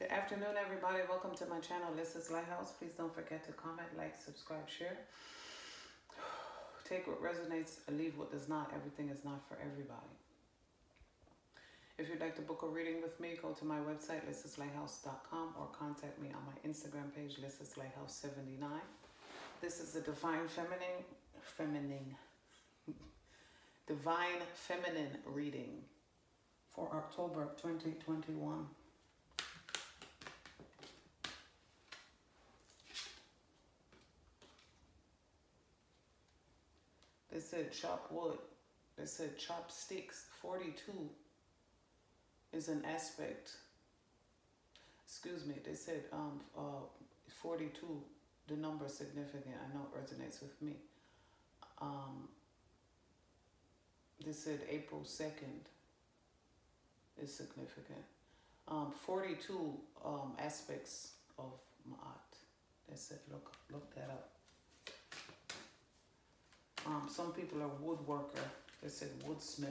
Good afternoon, everybody. Welcome to my channel, Lissa's Lighthouse. Please don't forget to comment, like, subscribe, share. Take what resonates and leave what does not. Everything is not for everybody. If you'd like to book a reading with me, go to my website, lissaslighthouse.com, or contact me on my Instagram page, lissaslighthouse79. This is the Divine Feminine, Divine Feminine reading for October 2021. They said chop wood. They said chop sticks. 42 is an aspect. Excuse me. They said 42, the number is significant. I know it resonates with me. They said April 2nd is significant. 42 aspects of Ma'at. They said look that up. Some people are woodworker. They said woodsmith.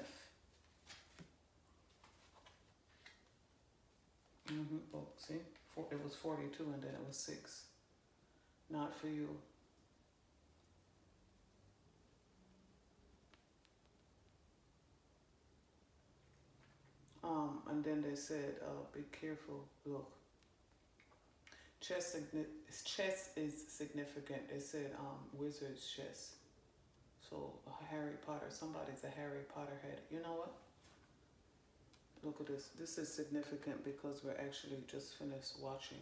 Oh, see, it was 42 and then it was 6. Not for you. And then they said, be careful. Look, chess is significant. They said, wizard's chess. So Harry Potter, somebody's a Harry Potter head. You know what? Look at this. This is significant because we're actually just finished watching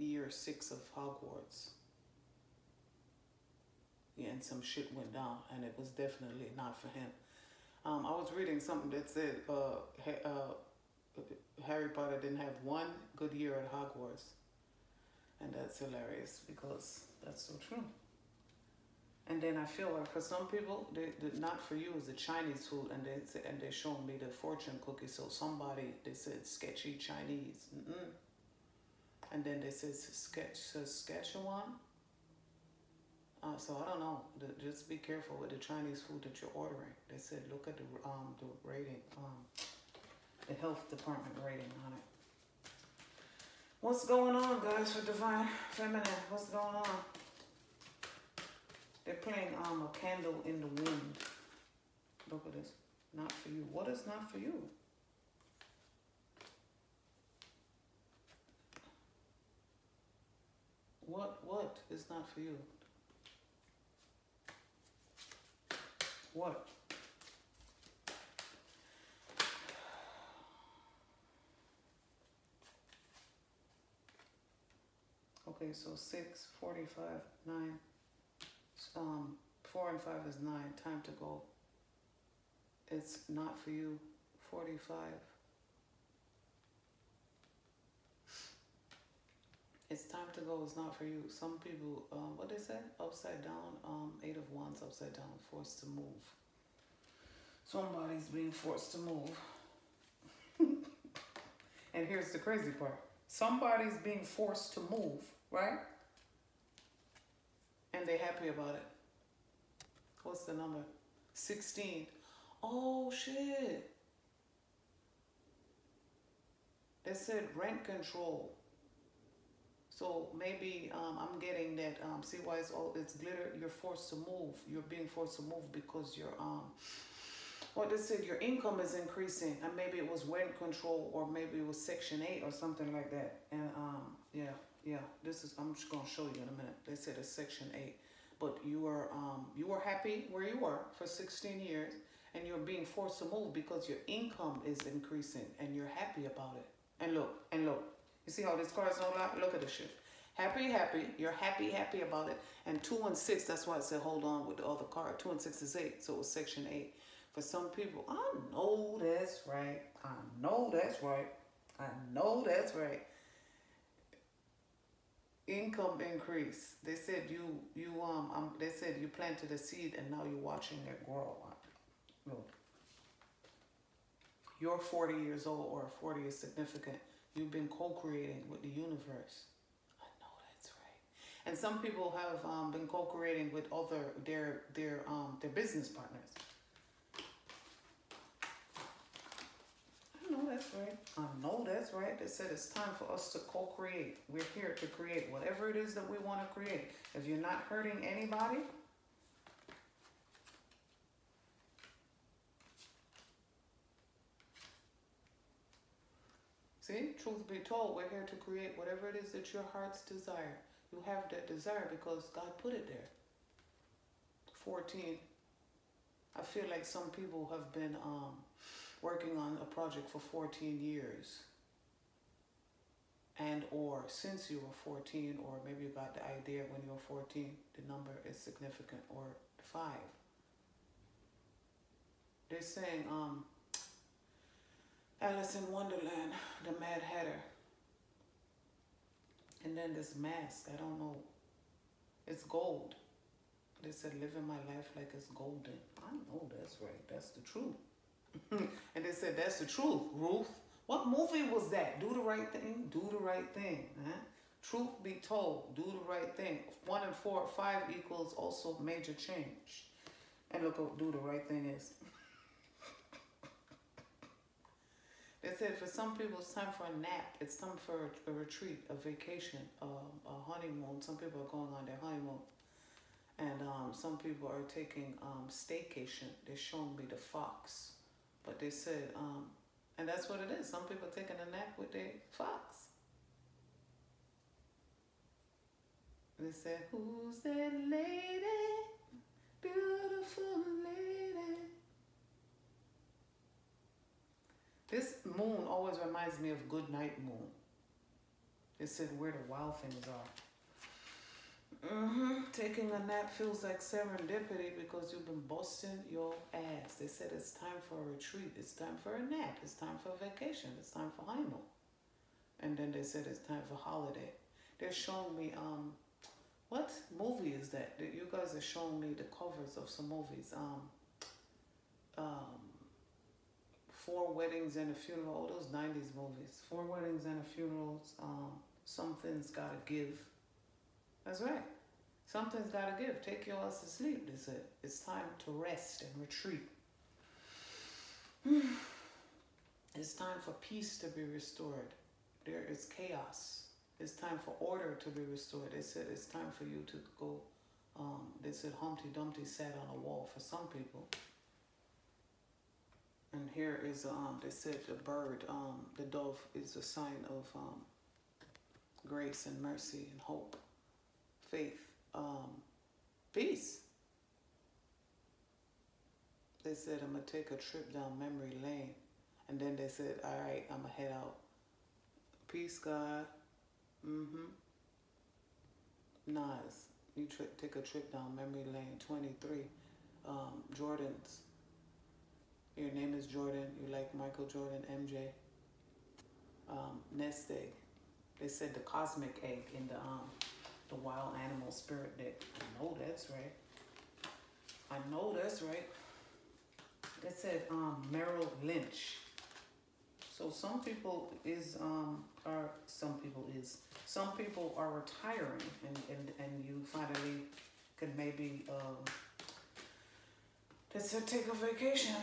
year 6 of Hogwarts. Yeah, and some shit went down, and it was definitely not for him. I was reading something that said Harry Potter didn't have one good year at Hogwarts. And that's hilarious because that's so true. And then I feel like for some people, they not for you is the Chinese food, and they showed me the fortune cookie. So somebody, they said sketchy Chinese, and then they said Saskatchewan. So I don't know. Just be careful with the Chinese food that you're ordering. They said look at the rating, the health department rating on it. What's going on, guys? For Divine Feminine, what's going on? They're playing a candle in the wind. Look at this. Not for you. What is not for you? What is not for you? What? Okay, so 6, 45, 9. 4 and 5 is 9. Time to go. It's not for you. 45. It's time to go. It's not for you. Some people, what they say? Upside down. 8 of Wands upside down. Forced to move. Somebody's being forced to move. And here's the crazy part. Somebody's being forced to move, right? And they're happy about it. What's the number? 16. Oh, shit. They said rent control. So maybe I'm getting that. See why it's all, it's glitter. You're forced to move. You're being forced to move because you're, what they said, your income is increasing. And maybe it was rent control, or maybe it was Section 8 or something like that. And yeah. Yeah, this is, I'm just going to show you in a minute. They said it's Section 8. But you were happy where you were for 16 years, and you're being forced to move because your income is increasing, and you're happy about it. And look, you see how these cards don't lie? Look at this shit. Happy, happy. You're happy, happy about it. And 2 and 6, that's why I said hold on with the other card. 2 and 6 is 8, so it was Section 8. For some people, I know that's right. I know that's right. I know that's right. Income increase. They said they said you planted a seed and now you're watching it grow. Look, you're 40 years old, or 40 is significant. You've been co-creating with the universe. I know that's right. And some people have been co-creating with other their business partners. I know that's that's right. I know that's right. They said it's time for us to co-create. We're here to create whatever it is that we want to create. If you're not hurting anybody, see, truth be told, we're here to create whatever it is that your heart's desire. You have that desire because God put it there. 14. I feel like some people have been working on a project for 14 years. And or since you were 14, or maybe you got the idea when you were 14, the number is significant, or 5. They're saying, Alice in Wonderland, the Mad Hatter. And then this mask, I don't know. It's gold. They said, living my life like it's golden. I know that's right. That's the truth. And they said, that's the truth, Ruth. What movie was that? Do the Right Thing? Do the Right Thing. Huh? Truth be told, do the right thing. 1 and 4, 5 equals also major change. And look what do the right thing is. They said for some people it's time for a nap, it's time for a retreat, a vacation, a honeymoon. Some people are going on their honeymoon. And some people are taking staycation. They're showing me the fox. But they said, and that's what it is. Some people are taking a nap with their fox. And they said, who's that lady? Beautiful lady. This moon always reminds me of Goodnight Moon. It said where the wild things are. Taking a nap feels like serendipity because you've been busting your ass. They said it's time for a retreat. It's time for a nap. It's time for a vacation. It's time for honeymoon. And then they said it's time for holiday. They're showing me, what movie is that? You guys are showing me the covers of some movies. Four Weddings and a Funeral, all those 90s movies. Four Weddings and a Funeral, Something's Gotta Give. That's right. Something's Gotta Give. Take your ass to sleep, they said. It's time to rest and retreat. It's time for peace to be restored. There is chaos. It's time for order to be restored. They said it's time for you to go. They said Humpty Dumpty sat on a wall for some people. And here is, they said the bird, the dove is a sign of grace and mercy and hope, faith, peace. They said, I'm going to take a trip down memory lane. And then they said, all right, I'm going to head out. Peace, God. Nas, you take a trip down memory lane. 23, Jordan's. Your name is Jordan. You like Michael Jordan, MJ. Nest egg. They said the cosmic egg in the wild animal spirit deck. I know that's right. I know that's right. They said Merrill Lynch. So some people are retiring, and you finally could maybe they said take a vacation.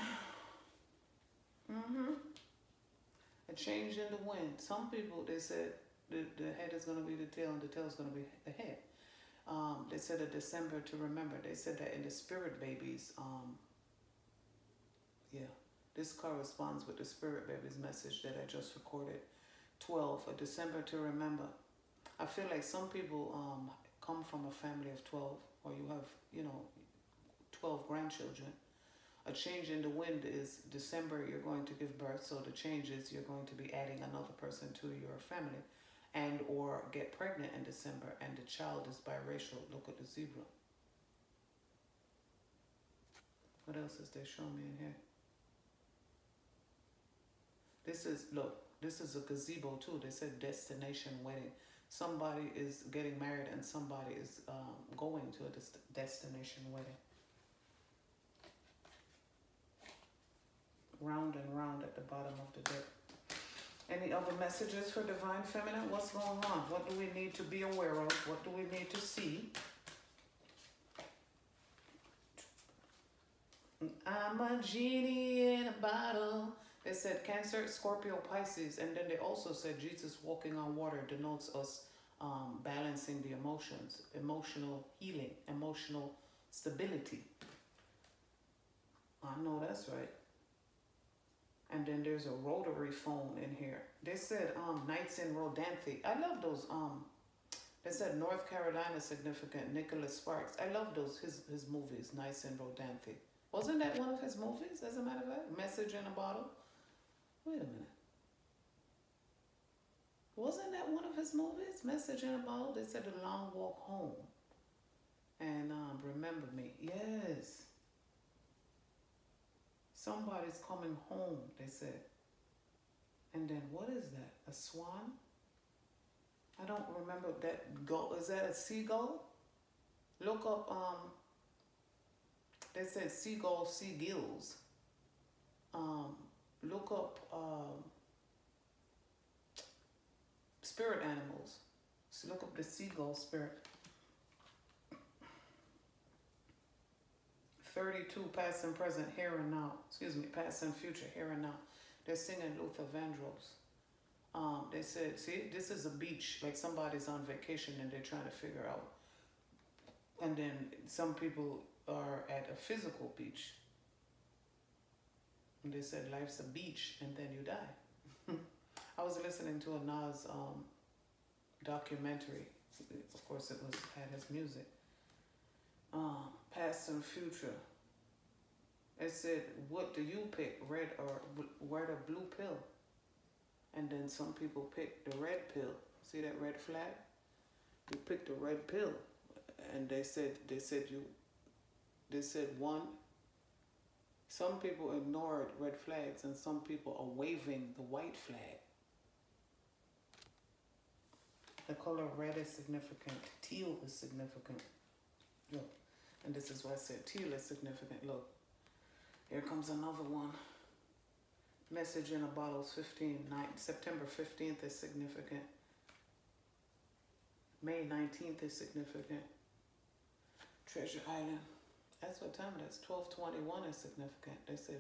A change in the wind. Some people, they said the head is going to be the tail and the tail is going to be the head. They said a December to remember. They said that in the spirit babies, yeah, this corresponds with the spirit babies message that I just recorded. 12, a December to remember. I feel like some people come from a family of 12, or you have, 12 grandchildren. A change in the wind is December, you're going to give birth. So the change is you're going to be adding another person to your family, and or get pregnant in December, and the child is biracial. Look at the zebra. What else is they showing me in here? This is, look, this is a gazebo too. They said destination wedding. Somebody is getting married and somebody is going to a destination wedding. Round and round at the bottom of the deck. Any other messages for Divine Feminine? What's going on? What do we need to be aware of? What do we need to see? I'm a genie in a bottle. They said Cancer, Scorpio, Pisces, and then they also said Jesus walking on water denotes us balancing the emotions, emotional healing, emotional stability. I know that's right. And then there's a rotary phone in here. They said Nights in Rodanthe. I love those. They said North Carolina significant Nicholas Sparks. I love those his movies. Nights in Rodanthe. Wasn't that one of his movies? As a matter of fact, Message in a Bottle. Wait a minute. Wasn't that one of his movies? Message in a Bottle. They said The Long Walk Home. And Remember Me. Yes. Somebody's coming home, they said. And then what is that? A swan? I don't remember that goat. Is that a seagull? Look up, they said seagull, seagulls. Look up spirit animals. So look up the seagull spirit. 32, past and present, here and now. Excuse me, past and future, here and now. They're singing Luther Vandross. They said, see, this is a beach, like somebody's on vacation and they're trying to figure out. And then some people are at a physical beach. And they said, life's a beach and then you die. I was listening to a Nas documentary. Of course, it had his music. Past and future. It said, what do you pick, red or red or blue pill? And then some people pick the red pill. See that red flag? You pick the red pill. And they said some people ignored red flags and some people are waving the white flag. The color red is significant. Teal is significant. Look, and this is why I said teal is significant. Look, here comes another one. Message in a Bottle, 15th, September 15th is significant. May 19th is significant. Treasure Island, that's what time it is. 12/21 is significant. They said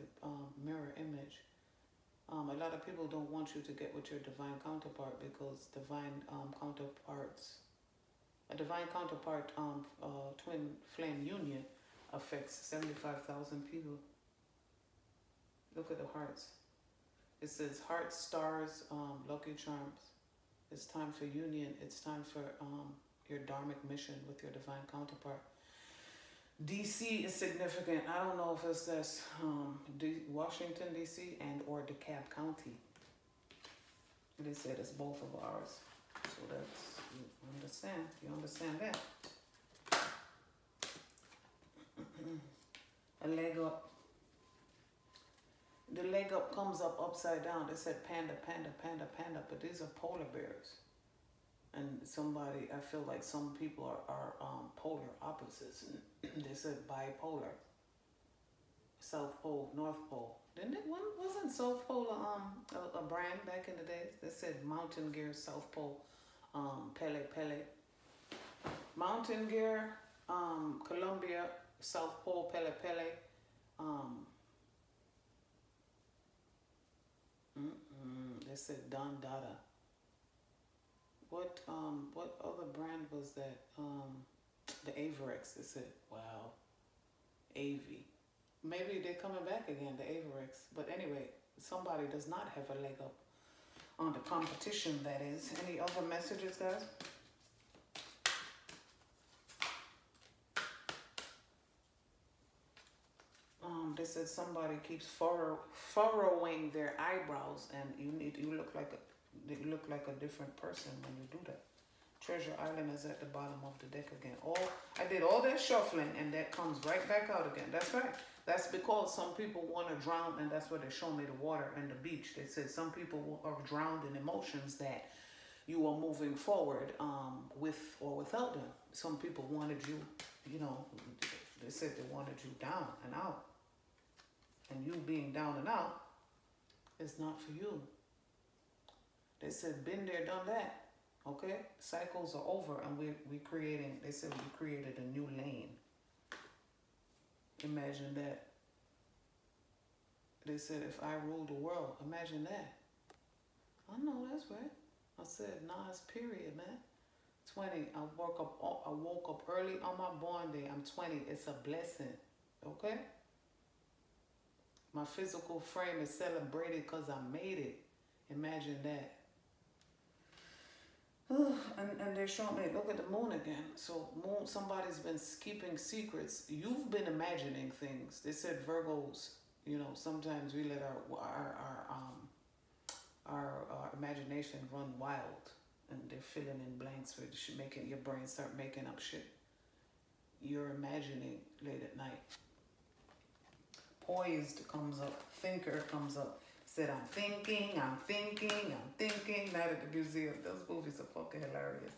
mirror image. A lot of people don't want you to get with your divine counterpart because divine counterparts... A divine counterpart twin flame union affects 75,000 people. Look at the hearts. It says hearts, stars, lucky charms. It's time for union. It's time for your dharmic mission with your divine counterpart. DC is significant. I don't know if it says Washington, DC and or DeKalb County. They said it's both of ours. So that's... You understand that. A leg up. The leg up comes up upside down. They said panda, panda, panda, panda, but these are polar bears. And somebody, I feel like some people are polar opposites. And they said bipolar. South Pole, North Pole. Wasn't South Pole a brand back in the day? They said Mountain Gear, South Pole. Pele, Mountain Gear, Colombia, South Pole, Pele, they said Don Dada. What other brand was that? The Averex, they said, wow, Avy. Maybe they're coming back again, the Averex, but anyway, somebody does not have a leg up on the competition, that is. Any other messages, guys? They said somebody keeps furrowing their eyebrows, and you look like a different person when you do that. Treasure Island is at the bottom of the deck again. I did all that shuffling, and that comes right back out again. That's right. That's because some people want to drown, and that's why they show me the water and the beach. They said some people are drowned in emotions that you are moving forward with or without them. Some people wanted you, they said they wanted you down and out. And you being down and out is not for you. They said, been there, done that. Okay? Cycles are over, and we created a new lane. Imagine that. They said, if I ruled the world, imagine that. I know, that's right. I said, nah, it's period, man. 20, I woke up early on my born day. I'm 20, it's a blessing, okay? My physical frame is celebrated because I made it. Imagine that. And they showed me, look at the moon again. So moon, somebody's been keeping secrets. You've been imagining things. They said Virgos, you know, sometimes we let our imagination run wild, and they're filling in blanks where you're making your brain start making up shit. You're imagining late at night. Poised comes up, thinker comes up. Said, I'm thinking, I'm thinking, I'm thinking. Night at the museum. Those movies are fucking hilarious.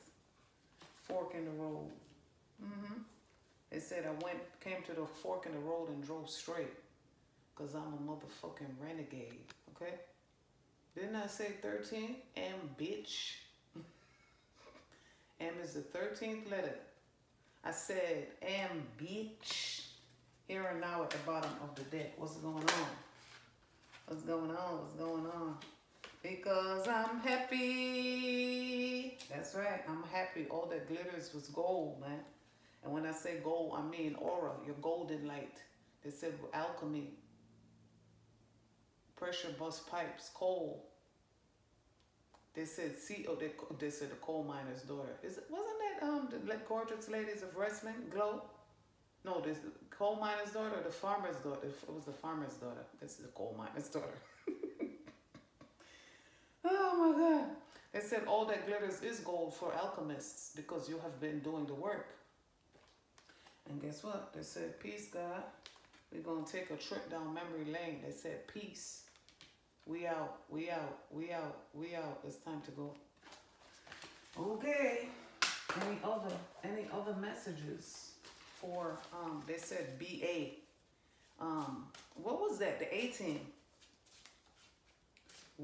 Fork in the road. Mm-hmm. They said I came to the fork in the road and drove straight. Because I'm a motherfucking renegade. Okay? Didn't I say 13? M, bitch. M is the 13th letter. I said, M, bitch. Here and now at the bottom of the deck. What's going on? What's going on? What's going on? Because I'm happy. That's right. I'm happy. All that glitters was gold, man. And when I say gold, I mean aura, your golden light. They said alchemy. Pressure bust pipes, coal. They said they said the coal miner's daughter. Wasn't that the gorgeous ladies of wrestling, Glow? No, this coal miner's daughter or the farmer's daughter? It was the farmer's daughter. This is the coal miner's daughter. Oh my God. They said all that glitters is gold for alchemists because you have been doing the work. And guess what? They said, peace, God. We're going to take a trip down memory lane. They said, peace. We out, we out, we out, we out. It's time to go. Okay. Any other messages? For they said BA. What was that? The 18. YO.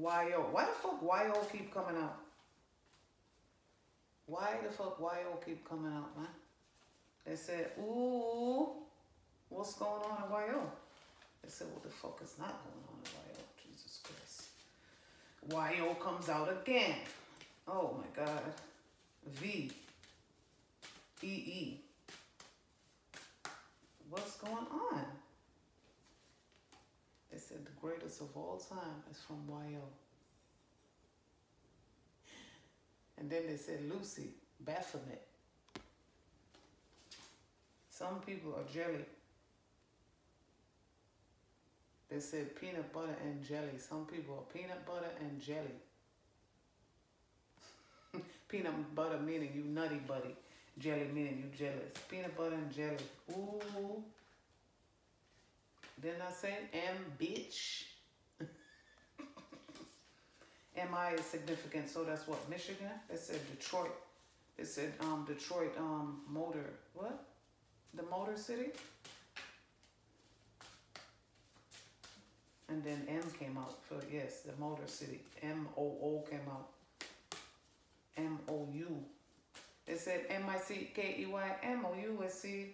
Why the fuck YO keep coming out? Why the fuck YO keep coming out, man? They said, ooh, what's going on in YO? They said, what the fuck is not going on in YO? Jesus Christ. YO comes out again. Oh my God. V. EE. What's going on? They said the greatest of all time is from YO. And then they said Lucy, Baphomet. Some people are jelly. They said peanut butter and jelly. Some people are peanut butter and jelly. Peanut butter meaning you nutty buddy. Jelly meaning you jealous. Peanut butter and jelly. Ooh. Didn't I say M, bitch? MI is significant, so that's what? Michigan? They said Detroit. They said Detroit motor. What? The motor city? And then M came out for, yes, the motor city. M-O-O came out. M-O-U. It said MICKEYMOUSC.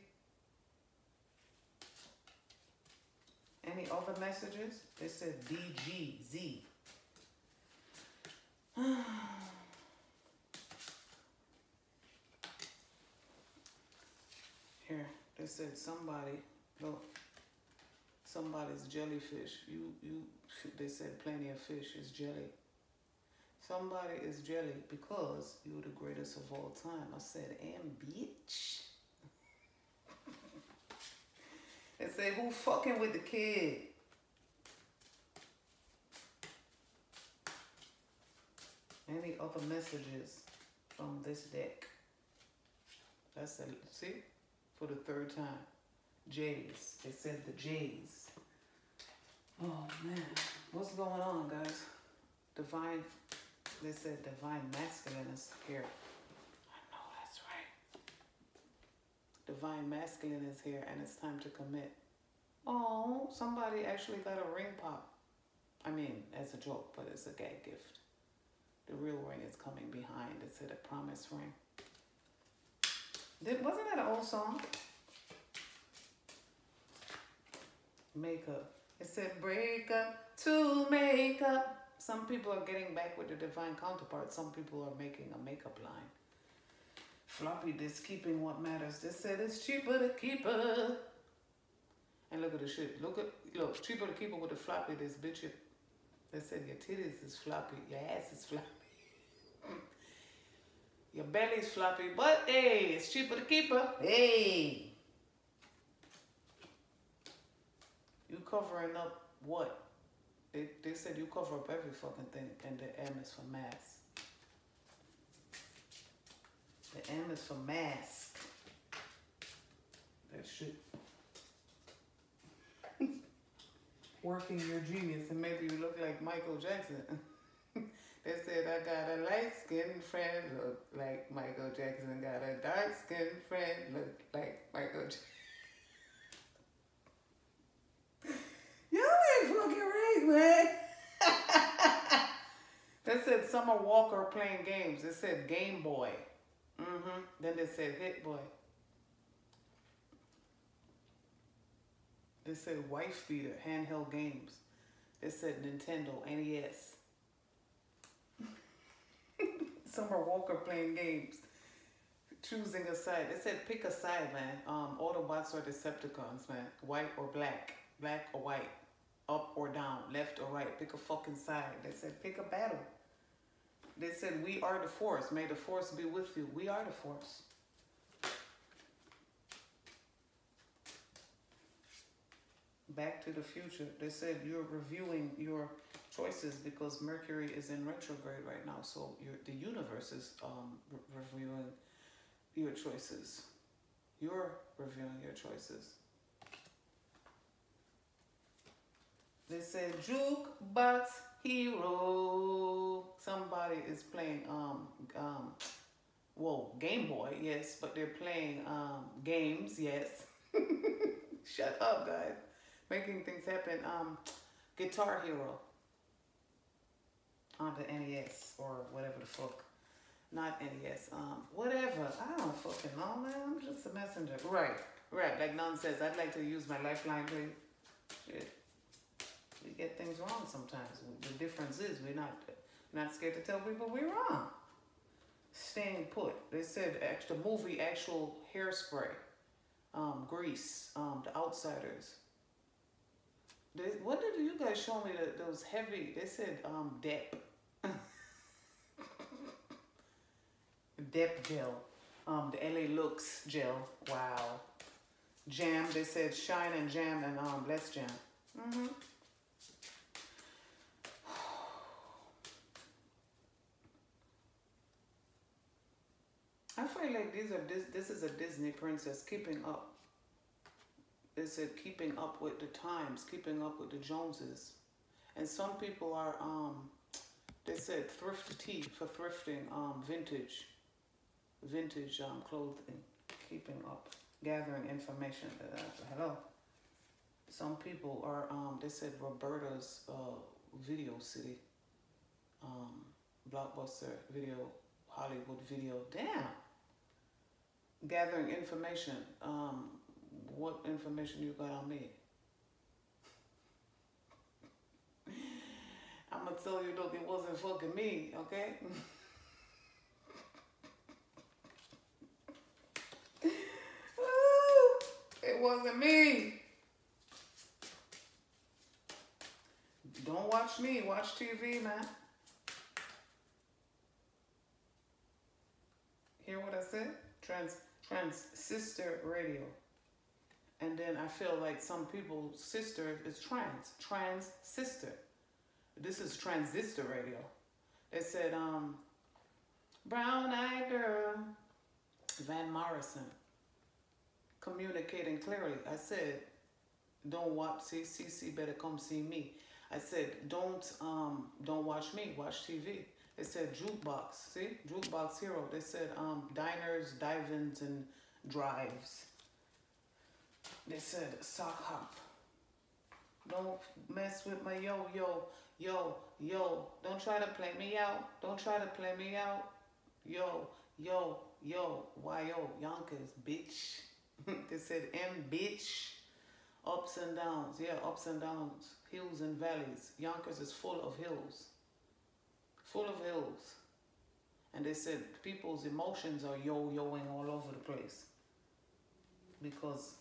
Any other messages? It said DGZ. Here, they said somebody, look, somebody's jellyfish. They said plenty of fish is jelly. Somebody is jelly because you're the greatest of all time. I said, and bitch. They say, who fucking with the kid? Any other messages from this deck? That's it. See? For the third time. Jays. They said the Jays. Oh, man. What's going on, guys? Divine... They said divine masculine is here. I know that's right. Divine masculine is here and it's time to commit. Oh, somebody actually got a ring pop. I mean, as a joke, but it's a gag gift. The real ring is coming behind. It said a promise ring. Wasn't that an old song? Makeup. It said break up to make up. Some people are getting back with the divine counterpart. Some people are making a makeup line. Floppy disk, keeping what matters. They said it's cheaper to keep her. And look at the shit. Look, cheaper to keep her with the floppy disk, bitch. They said your titties is floppy. Your ass is floppy. Your belly's floppy, but hey, it's cheaper to keep her. Hey. You covering up what? They said you cover up every fucking thing, and the M is for mask. The M is for mask. That shit. Working your genius and maybe you look like Michael Jackson. They said I got a light-skinned friend look like Michael Jackson. Got a dark-skinned friend look like Michael Jackson. Y'all ain't fucking right, man. They said Summer Walker playing games. They said Game Boy. Then they said Hit Boy. They said Wife Beater, handheld games. They said Nintendo, NES. Summer Walker playing games, choosing a side. They said pick a side, man. Autobots or Decepticons, man. White or black, black or white, up or down, left or right. Pick a fucking side. They said pick a battle. They said we are the force. May the force be with you. We are the force. Back to the future. They said you're reviewing your choices because Mercury is in retrograde right now, so the universe is reviewing your choices. You're reviewing your choices. They said Jukebox Hero. Somebody is playing Game Boy, yes, but they're playing games, yes. Shut up, guys. Making things happen. Guitar Hero. On the NES or whatever the fuck. Not NES. Whatever. I don't fucking know, man. I'm just a messenger. Right. Right. Like Nun says, I'd like to use my lifeline, please. Shit. We get things wrong sometimes. The difference is we're not scared to tell people we're wrong. Staying put. They said the movie actual Hairspray. Grease. The Outsiders. What did you guys show me that those heavy, they said Dep. Dep gel. The LA Looks gel. Wow. Jam, they said Shine and Jam and Let's Jam. I feel like this is a Disney princess keeping up. They said keeping up with the times, keeping up with the Joneses. And some people are, they said thrift tea for thrifting, vintage clothing, keeping up, gathering information. Hello. Some people are, they said Roberta's Video City, Blockbuster Video, Hollywood Video. Damn. Gathering information, what information you got on me? I'm gonna tell you, look, it wasn't fucking me, okay? It wasn't me. Don't watch me, watch TV, man. Hear what I said? Transistor radio. And then I feel like some people's sister is trans sister. This is transistor radio. They said, brown-eyed girl, Van Morrison, communicating clearly. I said, don't watch, see, better come see me. I said, don't watch me, watch TV. They said jukebox, see, Jukebox Hero. They said, diners, dive-ins, and drives. They said sock hop. Don't mess with my yo. Don't try to play me out. Yo, Yonkers, bitch. They said M, bitch. Ups and downs, yeah, ups and downs, hills and valleys. Yonkers is full of hills, And they said people's emotions are yo-yoing all over the place because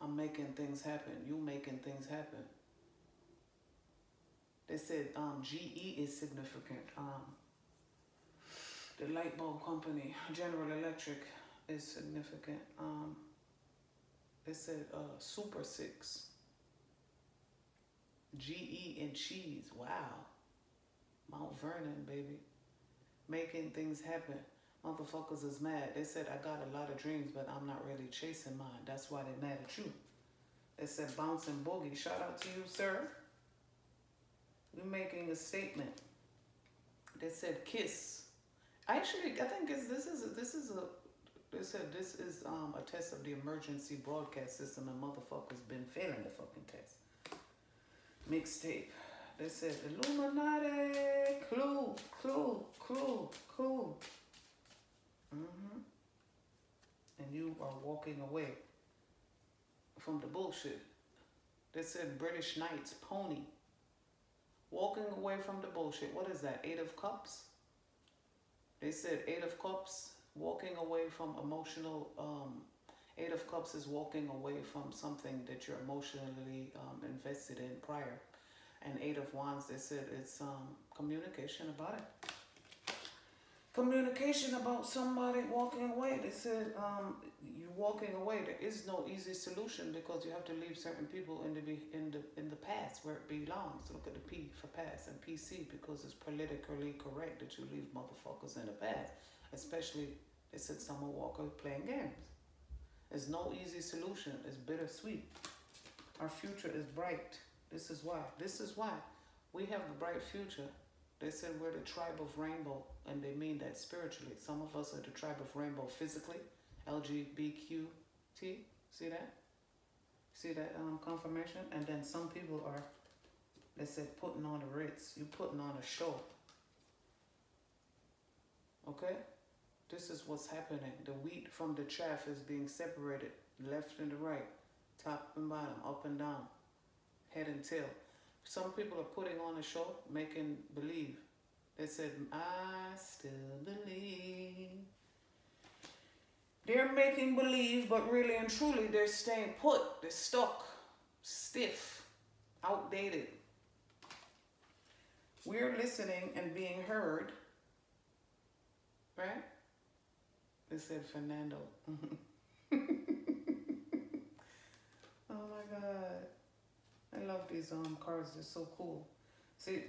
I'm making things happen, you making things happen. They said GE is significant. The light bulb company, General Electric, is significant. They said Super 6. GE and cheese, wow. Mount Vernon, baby. Making things happen. Motherfuckers is mad. They said, I got a lot of dreams, but I'm not really chasing mine. That's why they're mad at you. They said, Bouncing Boogie. Shout out to you, sir. You're making a statement. They said, Kiss. Actually, I think it's, they said this is a test of the emergency broadcast system, and motherfuckers been failing the fucking test. Mixtape. They said Illuminati, Clue, Clue, Clue, Clue. And you are walking away from the bullshit. They said British Knights, Pony. Walking away from the bullshit. What is that? Eight of Cups? They said Eight of Cups. Walking away from emotional, Eight of Cups is walking away from something that you're emotionally invested in prior. And Eight of Wands, they said it's communication about it. Communication about somebody walking away. They said you're walking away. There is no easy solution because you have to leave certain people in the past where it belongs. Look at the P for past and PC because it's politically correct that you leave motherfuckers in the past. Especially, they said Summer Walker playing games. There's no easy solution. It's bittersweet. Our future is bright. This is why. This is why we have a bright future. They said we're the tribe of rainbow, and they mean that spiritually. Some of us are the tribe of rainbow physically. LGBTQ. See that? See that confirmation? And then some people are, they said, putting on a ritz. You're putting on a show. Okay? This is what's happening. The wheat from the chaff is being separated, left and right, top and bottom, up and down, head and tail. Some people are putting on a show, making believe. They said, I still believe. They're making believe, but really and truly, they're staying put. They're stuck, stiff, outdated. We're listening and being heard. Right? They said Fernando. Oh my God. I love these cards. They're so cool. See,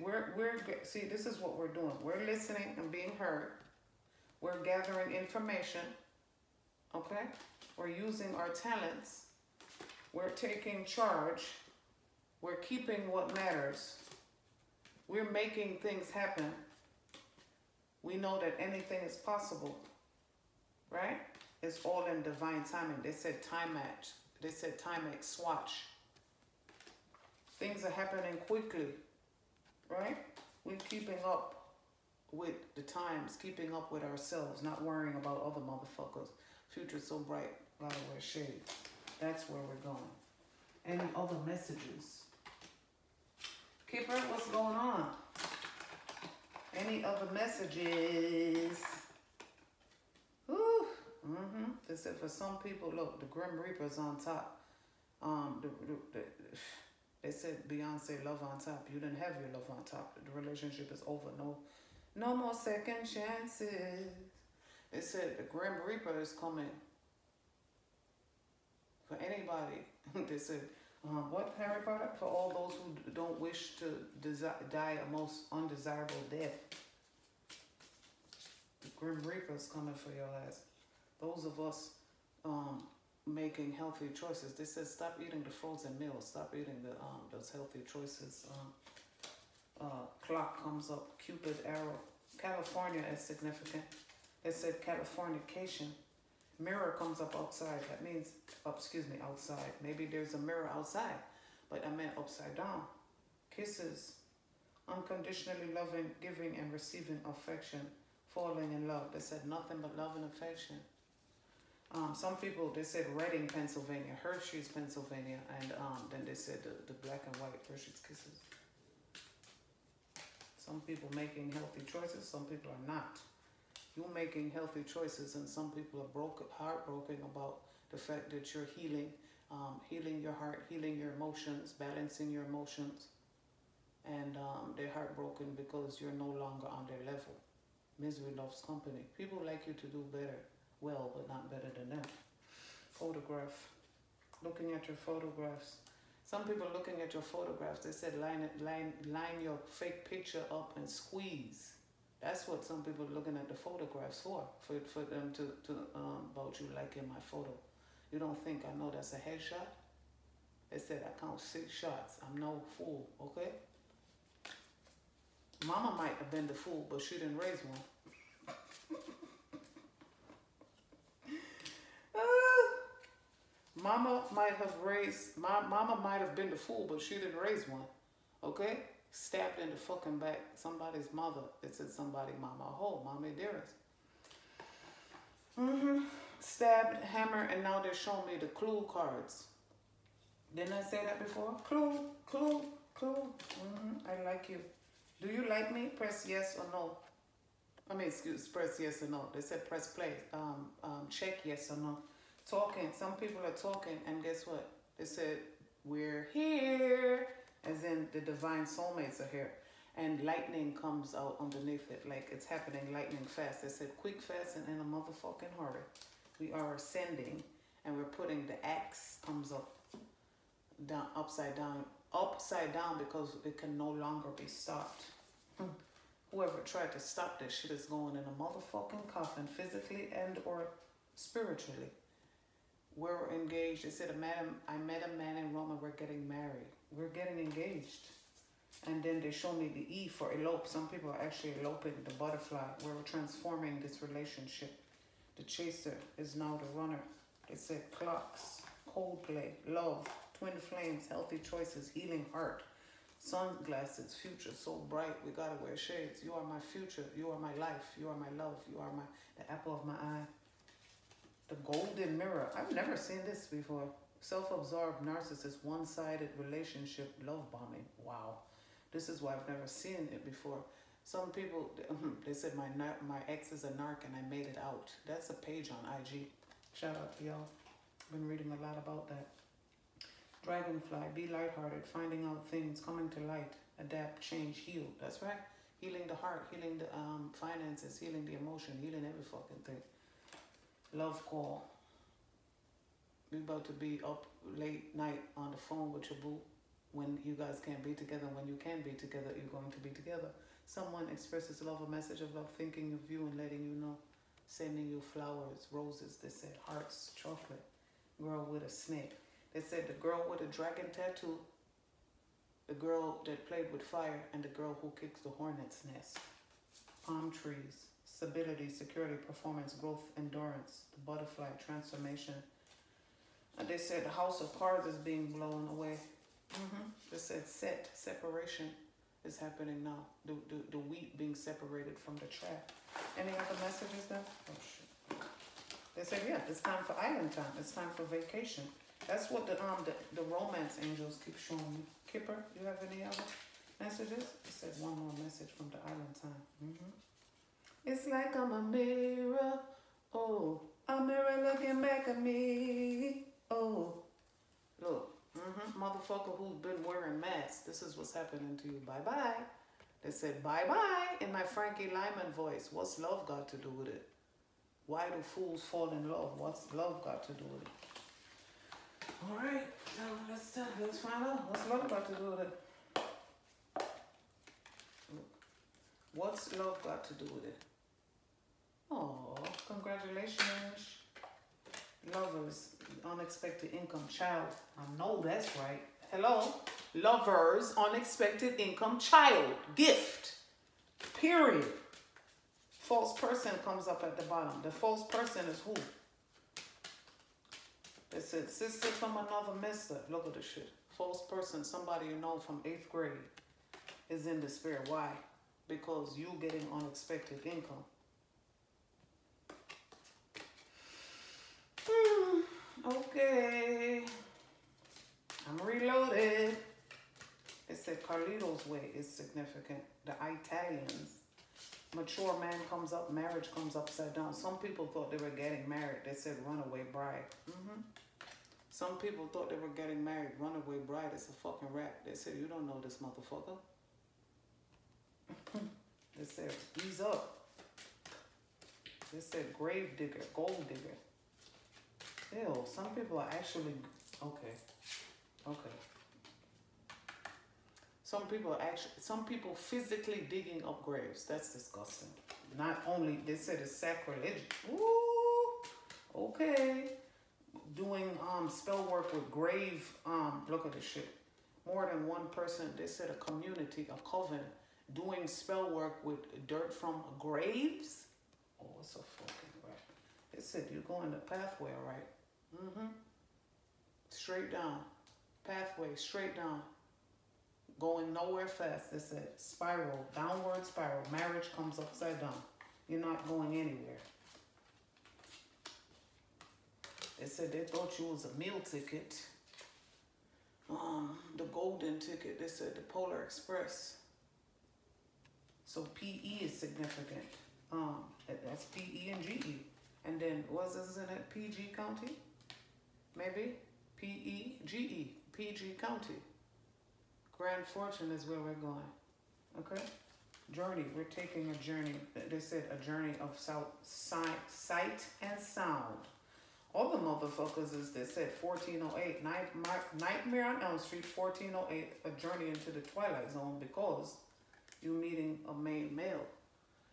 see, this is what we're doing. We're listening and being heard. We're gathering information. Okay? We're using our talents. We're taking charge. We're keeping what matters. We're making things happen. We know that anything is possible, right? It's all in divine timing. They said time match. They said Timex swatch. Things are happening quickly, right? We're keeping up with the times, keeping up with ourselves, not worrying about other motherfuckers. Future's so bright, gotta wear shades. That's where we're going. Any other messages? Keeper, what's going on? Any other messages? Woo! They said for some people, look, the Grim Reaper's on top. They said Beyonce, Love on Top. You didn't have your love on top. The relationship is over. No more second chances. They said the Grim Reaper is coming. For anybody, they said. What Harry Potter? For all those who don't wish to die a most undesirable death. The Grim Reaper's coming for your ass. Those of us making healthy choices. They said stop eating the frozen meals. Stop eating the those healthy choices. Clock comes up. Cupid arrow. California is significant. They said Californication. Mirror comes up outside. That means, excuse me, outside. Maybe there's a mirror outside, but I meant upside down. Kisses. Unconditionally loving, giving, and receiving affection. Falling in love. They said nothing but love and affection. Some people, they said Reading, Pennsylvania, Hershey's, Pennsylvania, and then they said the black and white Hershey's Kisses. Some people making healthy choices, some people are not. You're making healthy choices, and some people are heartbroken about the fact that you're healing your heart, healing your emotions, balancing your emotions, and they're heartbroken because you're no longer on their level. Misery loves company. People like you to do better, well, but not better than them. Photograph. Looking at your photographs. Some people looking at your photographs, they said line your fake picture up and squeeze. That's what some people looking at the photographs for them to about you liking my photo. You don't think I know that's a headshot? They said I count 6 shots. I'm no fool, okay? Mama might have been the fool, but she didn't raise one. Mama might have been the fool, but she didn't raise one, okay? Stabbed in the fucking back, somebody's mother. It said somebody, mama, oh, mommy dearest. Stabbed, hammer, and now they're showing me the Clue cards. Didn't I say that before? Clue, Clue, Clue. I like you. Do you like me? Press yes or no. I mean, press yes or no. They said press play. Check yes or no. Talking. Some people are talking, and guess what? They said, we're here. As in, the divine soulmates are here. And lightning comes out underneath it. Like, it's happening lightning fast. They said, quick, fast, and in a motherfucking hurry. We are ascending, and we're putting the axe comes up. Down, upside down. Upside down because it can no longer be stopped. Whoever tried to stop this shit is going in a motherfucking coffin, physically and or spiritually. We're engaged. They said, madam, I met a man in Rome and we're getting married. We're getting engaged. And then they show me the E for elope. Some people are actually eloping, the butterfly. We're transforming this relationship. The chaser is now the runner. They said clocks, Coldplay, love, twin flames, healthy choices, healing heart, sunglasses, future so bright, we gotta wear shades. You are my future, you are my life, you are my love, you are the apple of my eye. The golden mirror. I've never seen this before. Self-absorbed narcissist, one-sided relationship, love bombing. Wow. This is why I've never seen it before. Some people, they said my ex is a narc and I made it out. That's a page on IG. Shout out to y'all. Been reading a lot about that. Dragonfly, be lighthearted, finding out things, coming to light, adapt, change, heal. That's right. Healing the heart, healing the finances, healing the emotion, healing every fucking thing. Love call. You're about to be up late night on the phone with your boo when you guys can't be together. When you can be together, you're going to be together. Someone expresses love, a message of love, thinking of you and letting you know. Sending you flowers, roses, they said hearts, chocolate. Girl with a snake. They said the girl with a dragon tattoo, the girl that played with fire, and the girl who kicks the hornet's nest. Palm trees, stability, security, performance, growth, endurance, the butterfly, transformation. And they said the house of cards is being blown away. They said set, separation is happening now. The wheat being separated from the chaff. Any other messages there? Oh, shit. They said, yeah, it's time for island time. It's time for vacation. That's what the romance angels keep showing me. Kipper, you have any other messages? It said one more message from the island time. It's like I'm a mirror. Oh, a mirror looking back at me. Oh, look, motherfucker who's been wearing masks. This is what's happening to you. Bye-bye. They said bye-bye in my Frankie Lyman voice. What's love got to do with it? Why do fools fall in love? What's love got to do with it? All right, now let's find out. What's love got to do with it? What's love got to do with it? Oh, congratulations, lovers. Unexpected income, child. I know that's right. Hello, lovers. Unexpected income, child. Gift. Period. False person comes up at the bottom. The false person is who? It said, sister from another mister. Look at this shit. False person, somebody you know from 8th grade is in despair. Why? Because you getting unexpected income. Okay. I'm reloaded. It said Carlito's way is significant. The Italians. Mature man comes up, marriage comes upside down. Some people thought they were getting married. They said runaway bride. Mm-hmm. Some people thought they were getting married. Runaway bride is a fucking rap. They said, you don't know this motherfucker. They said, ease up. They said grave digger, gold digger. Ew, some people are actually, okay, okay. Some people physically digging up graves. That's disgusting. Not only, they said it's sacrilege. Ooh, okay. Doing spell work with grave, look at this shit. More than one person, they said a community, a coven, doing spell work with dirt from graves. Oh, it's a fucking right. They said you're going the pathway, right? Mm-hmm. Straight down. Pathway, straight down. Going nowhere fast. They said spiral, downward spiral. Marriage comes upside down. You're not going anywhere. They said they thought you was a meal ticket. The golden ticket. They said the Polar Express. So PE is significant. That's PE and GE. And then, isn't it PG County? Maybe? PE, GE, PG County. Grand Fortune is where we're going. Okay? Journey, we're taking a journey. They said a journey of sight and sound. All the motherfuckers is, they said 1408, Nightmare on Elm Street, 1408, a journey into the Twilight Zone because you're meeting a main male.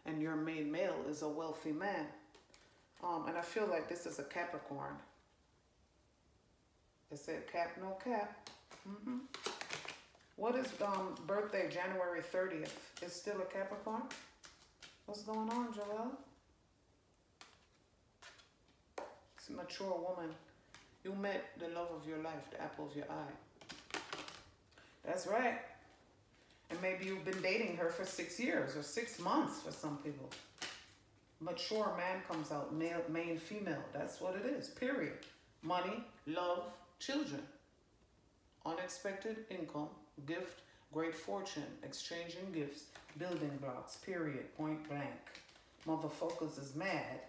And your main male is a wealthy man. And I feel like this is a Capricorn. They said cap, no cap. Mm-hmm. What is birthday, January 30th? It's still a Capricorn? What's going on, Joelle? It's a mature woman. You met the love of your life, the apple of your eye. That's right. And maybe you've been dating her for 6 years or 6 months for some people. Mature man comes out, male, main female. That's what it is, period. Money, love, children. Unexpected income, gift, great fortune, exchanging gifts, building blocks, period, point blank. Motherfuckers is mad.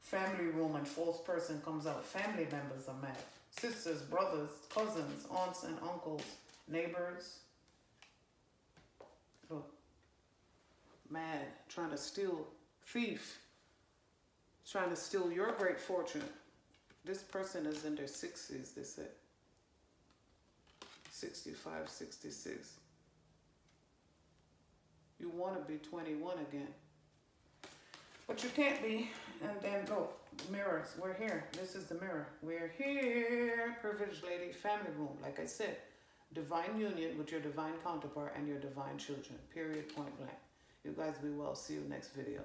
Family room and false person comes out. Family members are mad. Sisters, brothers, cousins, aunts and uncles, neighbors. Look, mad, trying to steal, thief, trying to steal your great fortune. This person is in their 60s, they said. 65, 66. You want to be 21 again. But you can't be. And then, look, mirrors, we're here. This is the mirror. We're here. Privileged lady, family room, like I said. Divine union with your divine counterpart and your divine children. Period, point blank. You guys be well. See you next video.